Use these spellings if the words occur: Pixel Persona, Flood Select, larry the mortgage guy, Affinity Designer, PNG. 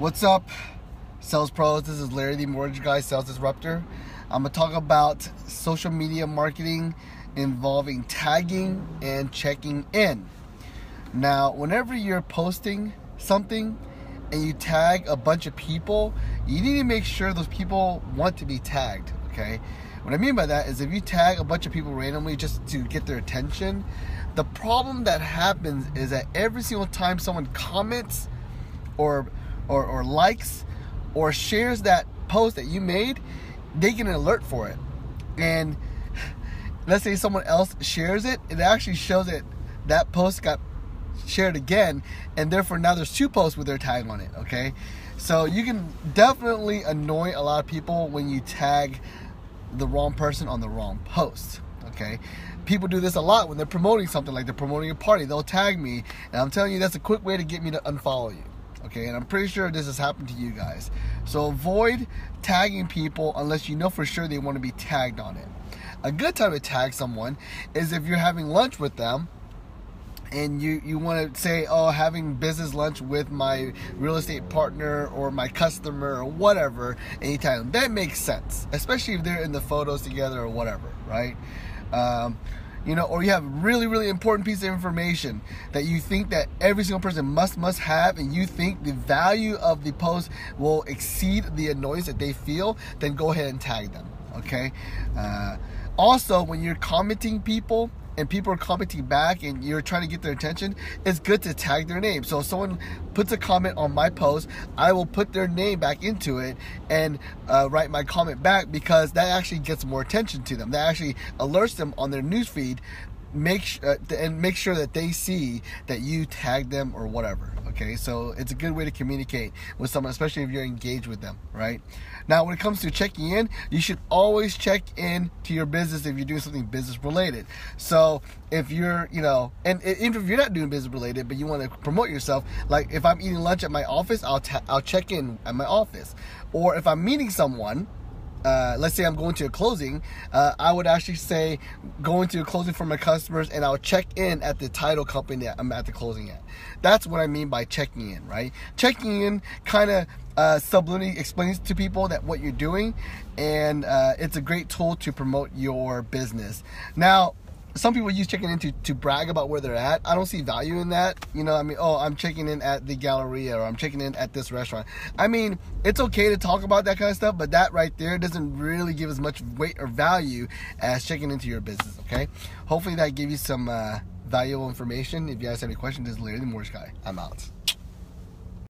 What's up, sales pros? This is Larry the Mortgage Guy, Sales Disruptor. I'm gonna talk about social media marketing involving tagging and checking in. Now, whenever you're posting something and you tag a bunch of people, you need to make sure those people want to be tagged, okay? What I mean by that is if you tag a bunch of people randomly just to get their attention, the problem that happens is that every single time someone comments or likes or shares that post that you made, they get an alert for it. And let's say someone else shares it, it actually shows that that post got shared again, and therefore now there's two posts with their tag on it, okay? So you can definitely annoy a lot of people when you tag the wrong person on the wrong post, okay? People do this a lot when they're promoting something, like they're promoting a party. They'll tag me, and I'm telling you, that's a quick way to get me to unfollow you, okay? And I'm pretty sure this has happened to you guys. So avoid tagging people unless you know for sure they want to be tagged on it. A good time to tag someone is if you're having lunch with them and you want to say, oh, having business lunch with my real estate partner or my customer or whatever, anytime. That makes sense, especially if they're in the photos together or whatever, right? Or you have really, really important piece of information that you think that every single person must have, and you think the value of the post will exceed the annoyance that they feel, then go ahead and tag them, okay? Also, when you're commenting people, and people are commenting back and you're trying to get their attention, it's good to tag their name. So if someone puts a comment on my post, I will put their name back into it and write my comment back, because that actually gets more attention to them. That actually alerts them on their newsfeed, make sure that they see that you tagged them or whatever, okay? So it's a good way to communicate with someone, especially if you're engaged with them, right? Now, when it comes to checking in, you should always check in to your business if you're doing something business related. So if you're, and even if you're not doing business related, but you want to promote yourself, like if I'm eating lunch at my office, I'll check in at my office. Or if I'm meeting someone, let's say I'm going to a closing, I would actually say going to a closing for my customers, and I'll check in at the title company that I'm at the closing at. That's what I mean by checking in, right? Checking in kind of subliminally explains to people that what you're doing, and it's a great tool to promote your business. Now, some people use checking in to brag about where they're at. I don't see value in that. Oh, I'm checking in at the Galleria, or I'm checking in at this restaurant. I mean, it's okay to talk about that kind of stuff, but that right there doesn't really give as much weight or value as checking into your business, okay? Hopefully that gave you some valuable information. If you guys have any questions, this is Larry the Mortgage Guy. I'm out.